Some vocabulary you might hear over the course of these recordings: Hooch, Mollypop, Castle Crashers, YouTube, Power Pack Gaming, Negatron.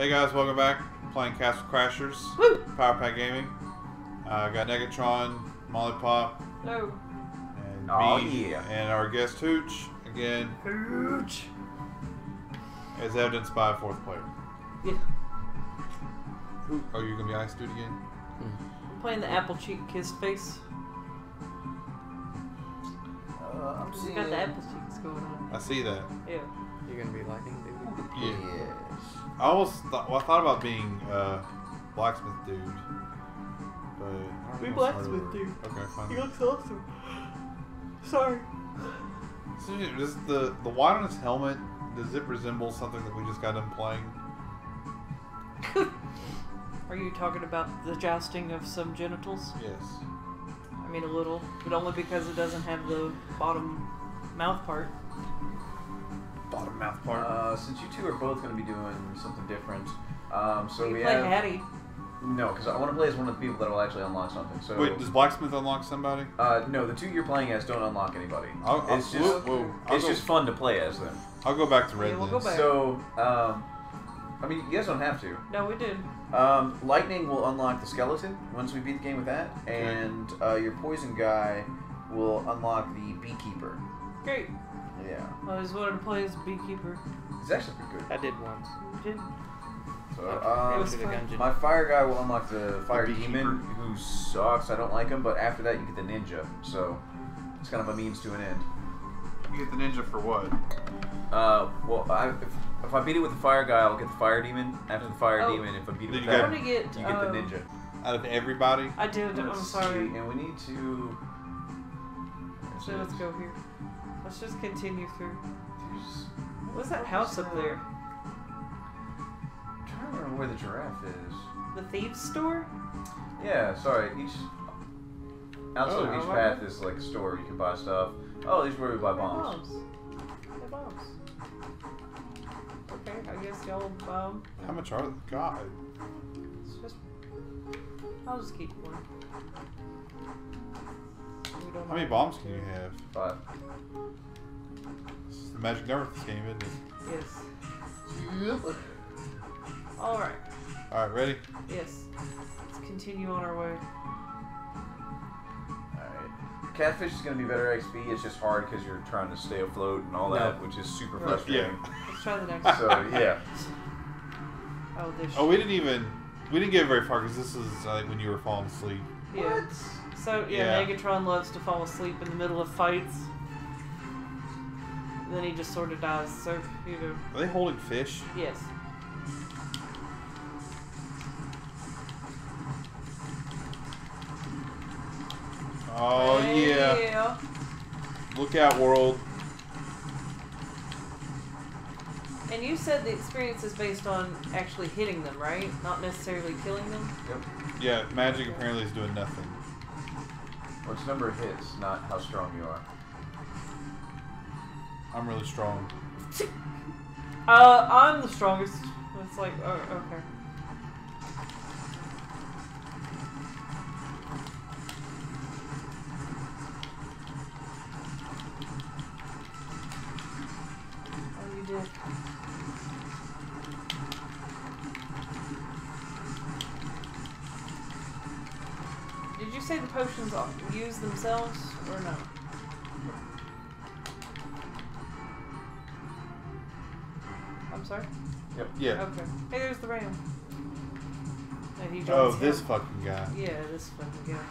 Hey guys, welcome back. I'm playing Castle Crashers. Woo! Power Pack Gaming. I got Negatron, Mollypop. Hello. And me. And our guest Hooch again. Hooch. As evidenced by a fourth player. Yeah. Hooch. Oh, you're gonna be Ice Dude again? I'm playing the apple cheek kiss face. I'm seeing. Got the apple cheeks going on. I see that. Yeah. You're gonna be lightning dude. Yeah. I almost thought about being blacksmith dude. But I don't blacksmith dude. Okay, fine. He looks awesome. Sorry. So, does the white on his helmet, does it resemble something that we just got done playing? Are you talking about the jousting of some genitals? Yes. I mean a little, but only because it doesn't have the bottom mouth part. Bottom mouth part. Since you two are both going to be doing something different, so we have... Hattie. No, because I want to play as one of the people that will actually unlock something. So wait, does blacksmith unlock somebody? No, the two you're playing as don't unlock anybody. It's just fun to play as them. I'll go back to red. Yeah, we'll go back. So, I mean, you guys don't have to. No, we did. Lightning will unlock the skeleton once we beat the game with that, and your poison guy will unlock the beekeeper. Great. Yeah. I always wanted to play as a beekeeper. It's actually pretty good. I did once. You did? So, my fire guy will unlock the fire demon, who sucks. I don't like him, but after that you get the ninja. So it's kind of a means to an end. You get the ninja for what? Well, if I beat it with the fire guy, I'll get the fire demon. After the fire demon, if I beat it with that, you get the ninja. Out of everybody? I did. I'm sorry. And we need to... So let's go here. Let's just continue through. What's that house up there? I'm trying to remember where the giraffe is. The thieves' store? Yeah, sorry. Each outside of each path is like a store where you can buy stuff. Oh, these where we buy bombs. They're bombs. Okay, I guess y'all bomb. How much are they? God. It's just. I'll just keep one. How many bombs can you have? 5. This is the magic number of this game, isn't it? Yes. Yep. Alright. Alright, ready? Yes. Let's continue on our way. Alright. Catfish is going to be better XP. It's just hard because you're trying to stay afloat and all that, which is super frustrating. Yeah. Let's try the next one. So, yeah. We didn't even... We didn't get very far because this is when you were falling asleep. Yeah. What? So, yeah, Negatron loves to fall asleep in the middle of fights. And then he just sort of dies. So, you know. Are they holding fish? Yes. Oh, yeah. Look out, world. And you said the experience is based on actually hitting them, right? Not necessarily killing them? Yep. Yeah, magic apparently is doing nothing. Well, it's number of hits, not how strong you are. I'm really strong. I'm the strongest. It's like, oh, okay. Oh, you did. Did you say the potions use themselves, or no? I'm sorry? Yep. Yeah. Okay. Hey, there's the ram. And he joins this fucking guy. Yeah, this fucking guy.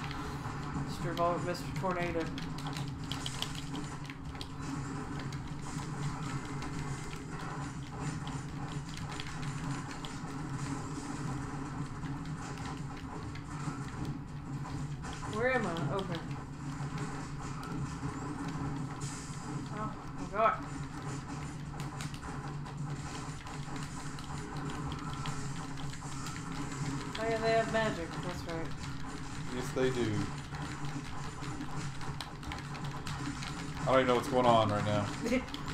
Mr. Tornado. Where am I? Okay. Oh my god. Oh yeah, they have magic. That's right. Yes, they do. I don't even know what's going on right now.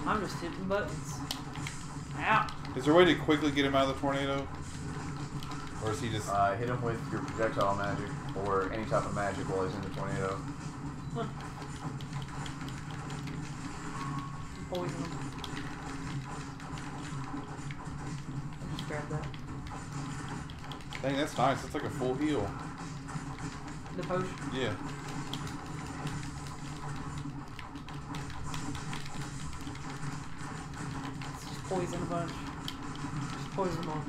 I'm just hitting buttons. Ow. Is there a way to quickly get him out of the tornado? Or is he just... hit him with your projectile magic, or any type of magic while he's in the tornado. Huh. Poison him. I'll just grab that. Dang, that's nice. That's like a full heal. The potion? Yeah. Let's just poison a bunch. Just poison them all.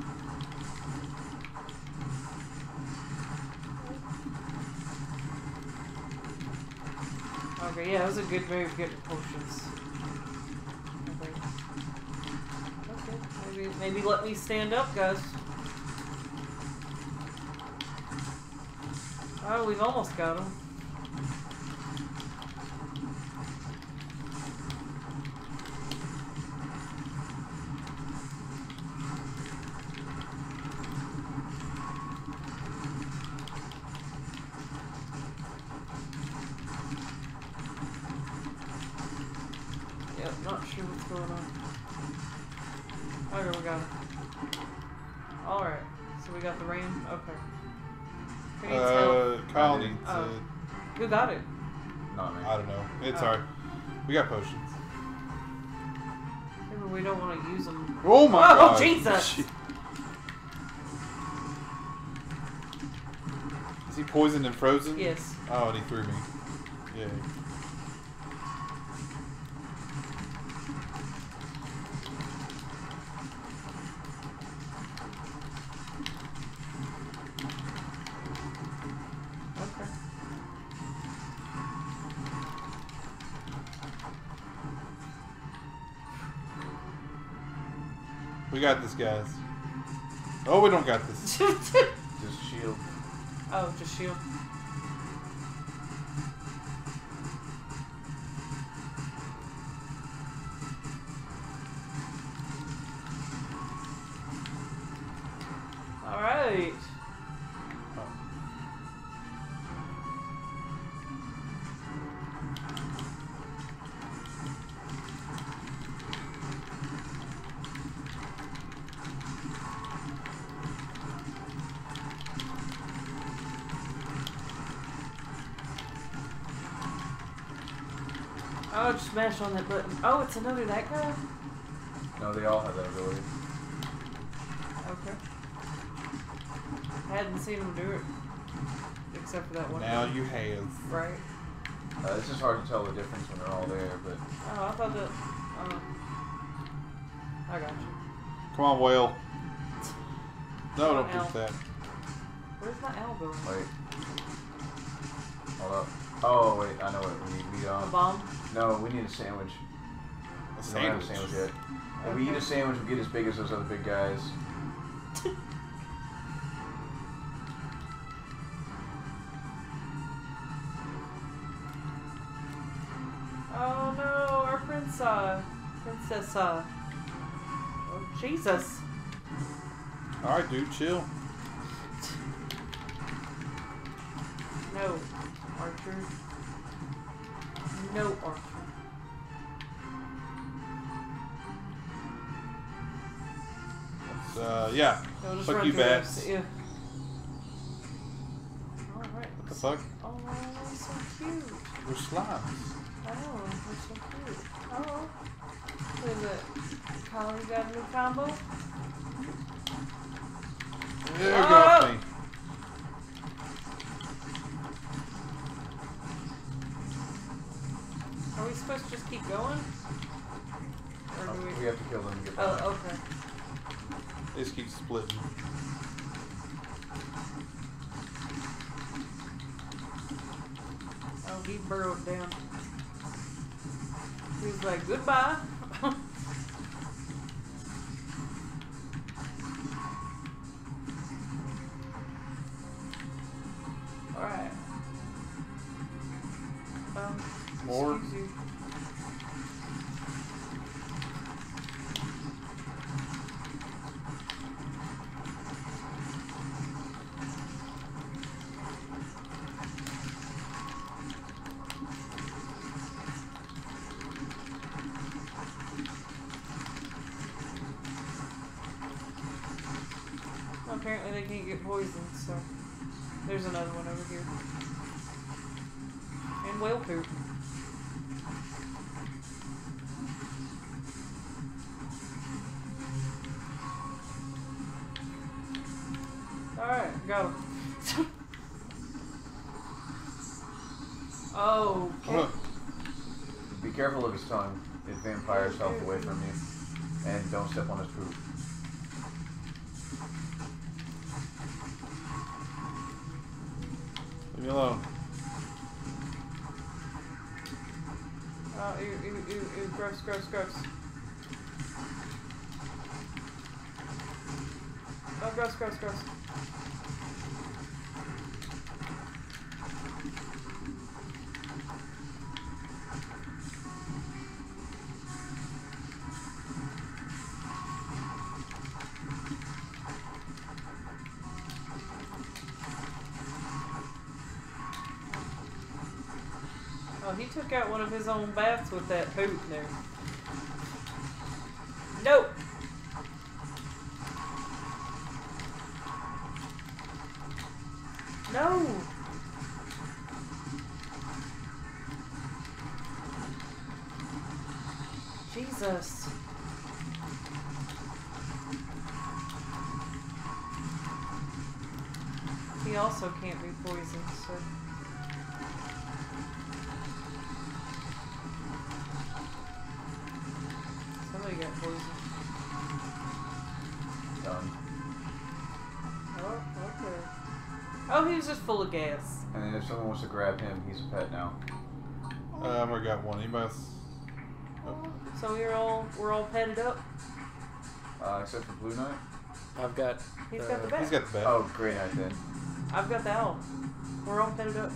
Okay, yeah, those are good, very good potions. Okay. Okay, maybe let me stand up, guys. Oh, we've almost got him. Yep, not sure what's going on. Okay, we got him. Alright, so we got the rain. Okay. Kyle needs it. Who got it? Not me. I don't know. It's alright. We got potions. Maybe we don't want to use them. Oh my god! Oh Jesus! Shit. Is he poisoned and frozen? Yes. Oh, and he threw me. Yeah. We got this, guys. Oh, we don't got this. Just shield. Oh, just shield. All right. Oh, just smash on that button. Oh, it's another that guy? No, they all have that ability. Okay. I hadn't seen him do it. Except for that one. Now you have. Right. It's just hard to tell the difference when they're all there, but... Oh, I thought that... I got you. Come on, whale. No, don't push that. Where's my owl going? Wait. Hold up. Oh, wait, I know what we need. We, a bomb? No, we need a sandwich. A sandwich? We don't have a sandwich yet. If we eat a sandwich, we get as big as those other big guys. Oh no, our princess. Oh, Jesus. Alright, dude, chill. No. Archer. No Archer. Yeah. Fuck you, bats. Yeah. Alright. What the fuck? Oh, they're so cute. We're slimes. I know, they're so cute. Oh. What is it? Colin got a new combo? There you go, me. Are we supposed to just keep going? Or do we have to kill them to get back. Oh, okay. They just keep splitting. Oh, he burrowed down. He was like, goodbye. Alright. More. Apparently they can't get poisoned, so there's another one over here. And whale poop. Alright, go. Oh. Okay. Be careful of his tongue. It vampires help away from you. And don't step on his poop. Leave me alone. Ew, gross. Oh, gross. Oh, he took out one of his own bats with that poop there. Nope! No! Jesus. He also can't be poisoned, so... Somebody got poisoned. Done. Oh, okay. Oh, he was just full of gas. And then if someone wants to grab him, he's a pet now. I already got one. Anybody else? Nope. So we're all petted up. Except for Blue Knight. I've got. He's got the bat. He's got the bat. Oh, Grey Knight then. I've got the owl. We're all petted up.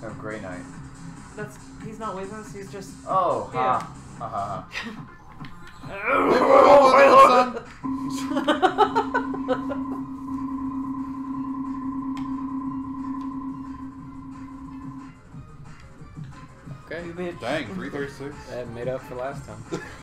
No, Grey Knight. He's not with us. He's just. Oh. Yeah. Ha. Oh, okay. Dang, 336. That made up for last time.